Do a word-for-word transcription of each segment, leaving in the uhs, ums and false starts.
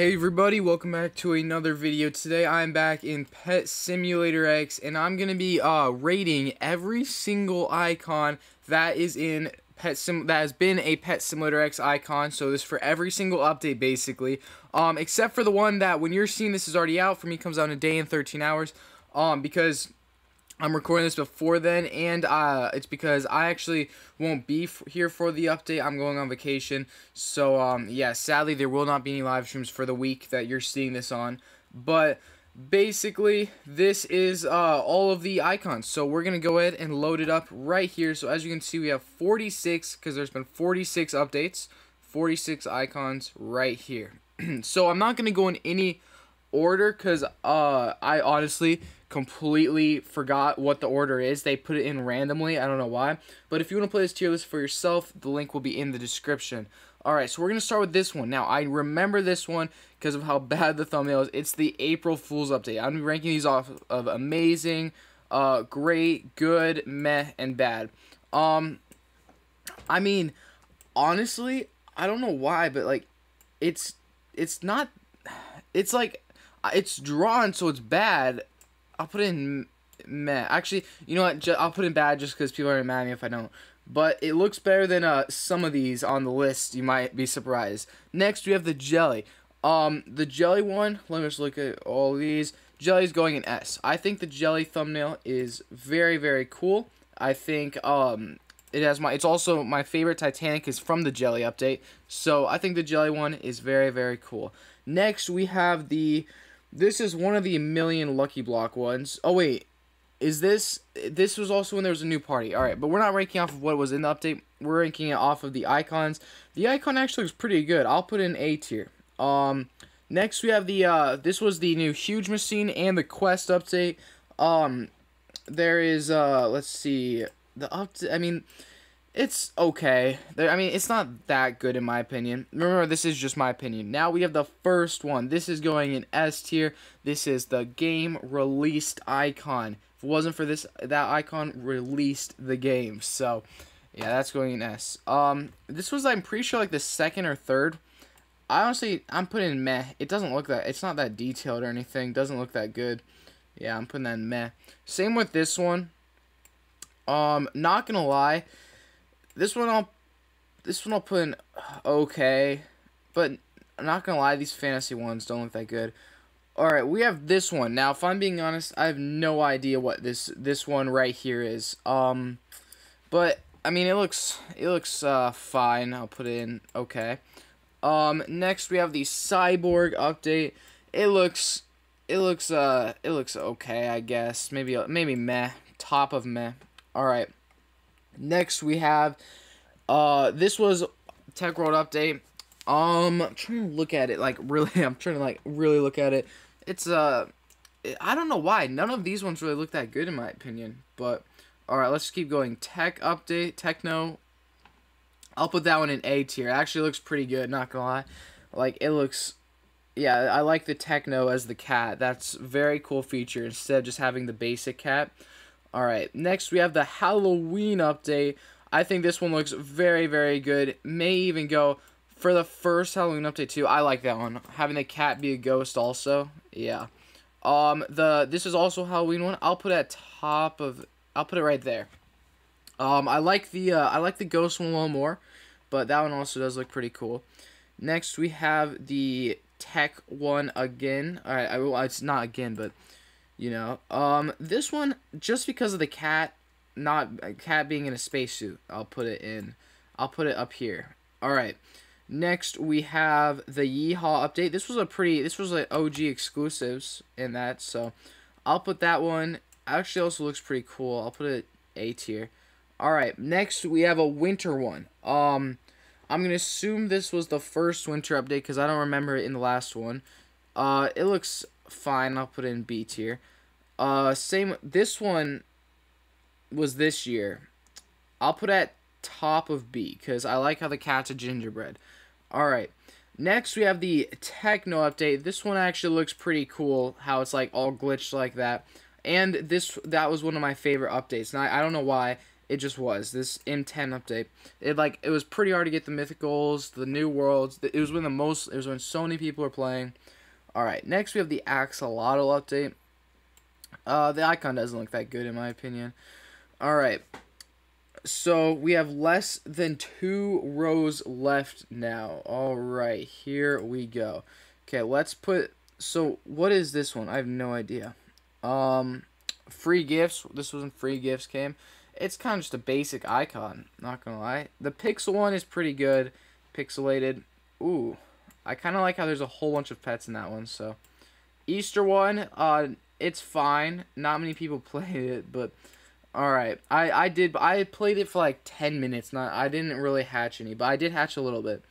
Hey everybody, welcome back to another video. Today I'm back in Pet Simulator X and I'm going to be uh, rating every single icon that is in Pet Sim that has been a Pet Simulator X icon. So this is for every single update basically, um, except for the one that when you're seeing this is already out. For me it comes out in a day and thirteen hours um, because I'm recording this before then, and uh, it's because I actually won't be f here for the update. I'm going on vacation, so um, yeah, sadly there will not be any live streams for the week that you're seeing this on, but basically this is uh, all of the icons, so we're going to go ahead and load it up right here. So as you can see, we have forty-six, because there's been forty-six updates, forty-six icons right here. So I'm not going to go in any order, because uh, I honestly completely forgot what the order is. They put it in randomly, I don't know why, but if you want to play this tier list for yourself, the link will be in the description. Alright, so we're going to start with this one. Now, I remember this one because of how bad the thumbnail is. It's the April Fool's update. I'm going to be ranking these off of amazing, uh, great, good, meh, and bad. Um, I mean, honestly, I don't know why, but like, it's, it's not, it's like, it's drawn so it's bad. I'll put in meh. Actually, you know what? I'll put in bad just because people aren't mad at me if I don't. But it looks better than uh, some of these on the list. You might be surprised. Next, we have the jelly. Um, the jelly one, let me just look at all these. Jelly's going in S. I think the jelly thumbnail is very, very cool. I think um, it has my, it's also my favorite Titanic is from the jelly update. So I think the jelly one is very, very cool. Next, we have the... This is one of the million Lucky Block ones. Oh, wait. Is this... This was also when there was a new party. Alright, but we're not ranking off of what was in the update. We're ranking it off of the icons. The icon actually looks pretty good. I'll put in A tier. Um, next, we have the... Uh, this was the new Huge Machine and the Quest update. Um, there is... Uh, let's see. The update... I mean... It's okay. I mean, it's not that good in my opinion. Remember, this is just my opinion. Now we have the first one. This is going in S tier. This is the game released icon. If it wasn't for this, that icon released the game. So, yeah, that's going in S. Um, this was, I'm pretty sure, like the second or third. I honestly, I'm putting in meh. It doesn't look that, it's not that detailed or anything. Doesn't look that good. Yeah, I'm putting that in meh. Same with this one. Um, not gonna lie. This one I'll, this one I'll put in okay, but I'm not gonna lie, these fantasy ones don't look that good. All right, we have this one. Now, if I'm being honest, I have no idea what this this one right here is. Um, but I mean, it looks it looks uh fine. I'll put it in okay. Um, next we have the Cyborg update. It looks it looks uh it looks okay, I guess. Maybe maybe meh, top of meh. All right. Next we have, uh, this was Tech World update. Um, I'm trying to look at it, like, really, I'm trying to, like, really look at it. It's, uh, I don't know why, none of these ones really look that good in my opinion, but, alright, let's keep going. Tech update, Techno, I'll put that one in A tier. It actually looks pretty good, not gonna lie. Like, it looks, yeah, I like the Techno as the cat. That's a very cool feature, instead of just having the basic cat. Alright, next we have the Halloween update. I think this one looks very, very good. May even go for the first Halloween update too. I like that one. Having the cat be a ghost also. Yeah. Um, the this is also Halloween one. I'll put it at top of I'll put it right there. Um, I like the uh, I like the ghost one a little more, but that one also does look pretty cool. Next we have the tech one again. Alright, I will it's not again, but you know, um, this one, just because of the cat, not a cat being in a spacesuit, I'll put it in, I'll put it up here. All right, next we have the Yeehaw update. This was a pretty, this was like O G exclusives in that, so I'll put that one. Actually, also looks pretty cool. I'll put it A tier. All right, next we have a winter one. Um, I'm gonna assume this was the first winter update because I don't remember it in the last one. Uh, it looks fine. I'll put in B tier. Uh, same. This one was this year. I'll put at top of B because I like how the cats are gingerbread. All right. Next we have the Techno update. This one actually looks pretty cool. How it's like all glitched like that. And this that was one of my favorite updates. And I, I don't know why. It just was. This M ten update, it like it was pretty hard to get the mythicals, the new worlds. It was when the most. It was when so many people were playing. All right, next we have the Axolotl update. Uh, the icon doesn't look that good in my opinion. All right, so we have less than two rows left now. All right, here we go. Okay, let's put. So what is this one? I have no idea. Um, free gifts. This was when free gifts came. It's kind of just a basic icon, not gonna lie. The pixel one is pretty good, pixelated. Ooh, I kind of like how there's a whole bunch of pets in that one. So, Easter one, uh, it's fine. Not many people played it, but all right. I I did. I played it for like ten minutes. Not I didn't really hatch any, but I did hatch a little bit.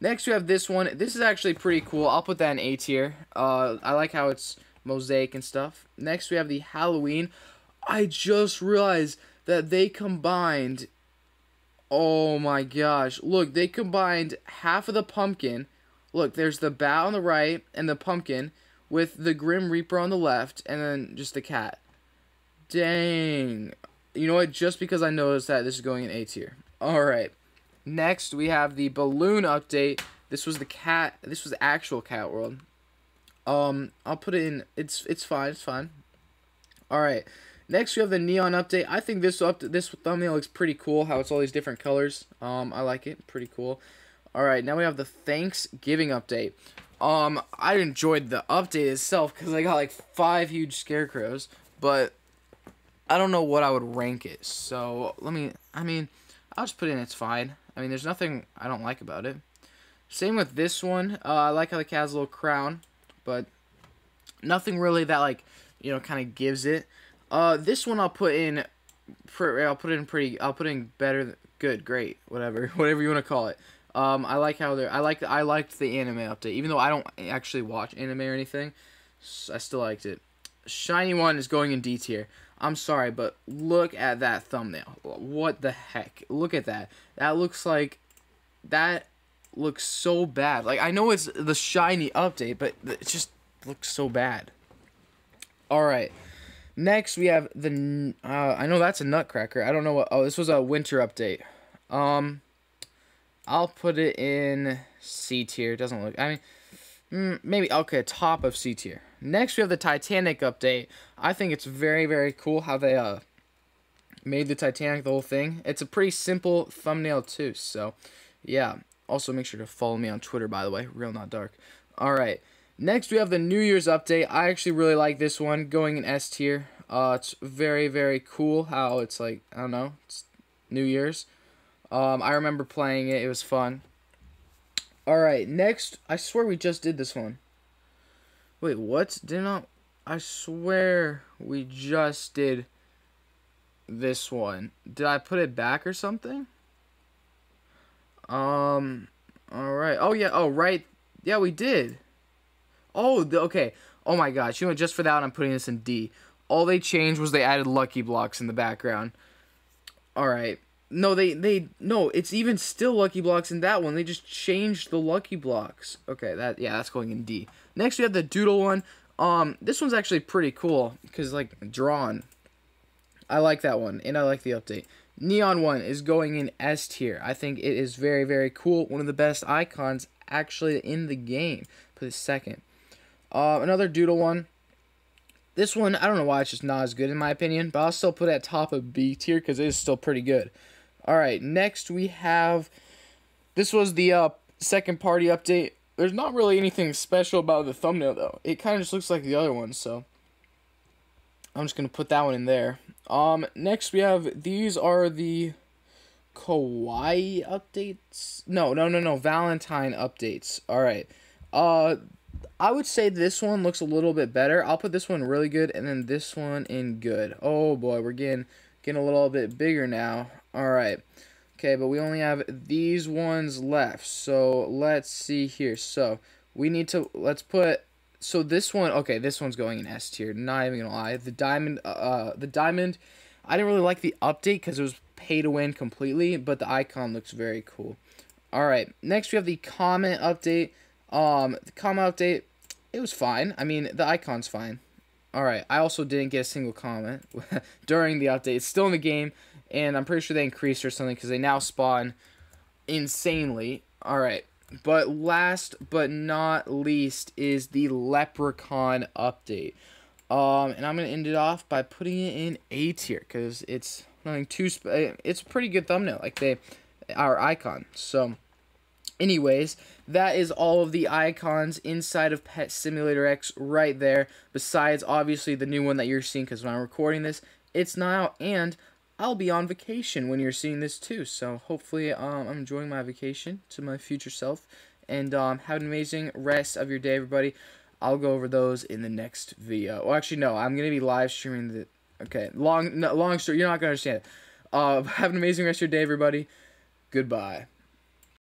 Next we have this one. This is actually pretty cool. I'll put that in A tier. Uh, I like how it's mosaic and stuff. Next we have the Halloween. I just realized that they combined, oh my gosh, look, they combined half of the pumpkin, look, there's the bat on the right, and the pumpkin, with the Grim Reaper on the left, and then just the cat. Dang. You know what, just because I noticed that, this is going in A tier. Alright, next we have the balloon update. This was the cat, this was the actual cat world. Um, I'll put it in, it's, it's fine, it's fine. Alright. Next, we have the neon update. I think this up this thumbnail looks pretty cool, how it's all these different colors. Um, I like it. Pretty cool. All right, now we have the Thanksgiving update. Um, I enjoyed the update itself because I got like five huge scarecrows, but I don't know what I would rank it. So, let me, I mean, I'll just put it in it's fine. I mean, there's nothing I don't like about it. Same with this one. Uh, I like how the cat has a little crown, but nothing really that like, you know, kind of gives it. Uh, this one I'll put in, I'll put in pretty, I'll put in better, than, good, great, whatever, whatever you want to call it. Um, I like how they're, I like, I liked the anime update, even though I don't actually watch anime or anything, I still liked it. Shiny one is going in D tier. I'm sorry, but look at that thumbnail. What the heck? Look at that. That looks like, that looks so bad. Like, I know it's the shiny update, but it just looks so bad. Alright. Next, we have the, uh, I know that's a nutcracker, I don't know what, oh, this was a winter update. Um, I'll put it in C tier, it doesn't look, I mean, maybe, okay, top of C tier. Next, we have the Titanic update. I think it's very, very cool how they, uh, made the Titanic, the whole thing. It's a pretty simple thumbnail, too, so, yeah. Also, make sure to follow me on Twitter, by the way, RealNotDark. Alright. Next, we have the New Year's update. I actually really like this one, going in S tier. Uh, it's very, very cool how it's like, I don't know, it's New Year's. Um, I remember playing it. It was fun. Alright, next, I swear we just did this one. Wait, what? Did not, I swear we just did this one. Did I put it back or something? Um, alright. Oh, yeah, oh, right. Yeah, we did. Oh, okay. Oh my gosh. You know, just for that, I'm putting this in D. All they changed was they added Lucky Blocks in the background. All right. No, they, they, no, it's even still Lucky Blocks in that one. They just changed the Lucky Blocks. Okay, that, yeah, that's going in D. Next, we have the Doodle one. Um, this one's actually pretty cool, because, like, drawn. I like that one, and I like the update. Neon one is going in S tier. I think it is very, very cool. One of the best icons, actually, in the game. Put it second. Uh, another doodle one. This one, I don't know why it's just not as good in my opinion, but I'll still put it at top of B tier because it is still pretty good. Alright, next we have, this was the uh, second party update. There's not really anything special about the thumbnail though. It kind of just looks like the other one, so I'm just going to put that one in there. Um, next we have, these are the Kawaii updates? No, no, no, no, Valentine updates. Alright, uh... I would say this one looks a little bit better. I'll put this one really good, and then this one in good. Oh boy, we're getting getting a little bit bigger now. All right, okay, but we only have these ones left. So let's see here. So we need to let's put. So this one, okay, this one's going in S tier. Not even gonna lie. The diamond, uh, the diamond. I didn't really like the update because it was pay to win completely, but the icon looks very cool. All right, next we have the comment update. Um, the comment update, it was fine. I mean, the icon's fine. Alright, I also didn't get a single comment during the update. It's still in the game. and I'm pretty sure they increased or something because they now spawn insanely. Alright, but last but not least is the Leprechaun update. Um, and I'm going to end it off by putting it in A tier because it's nothing too, sp it's a pretty good thumbnail, like they, our icon. So, anyways, that is all of the icons inside of Pet Simulator X right there, besides obviously the new one that you're seeing because when I'm recording this, it's not out, and I'll be on vacation when you're seeing this too. So, hopefully, um, I'm enjoying my vacation to my future self, and um, have an amazing rest of your day, everybody. I'll go over those in the next video. Well, actually, no, I'm going to be live streaming the... Okay, long no, long story. You're not going to understand it. Uh, have an amazing rest of your day, everybody. Goodbye.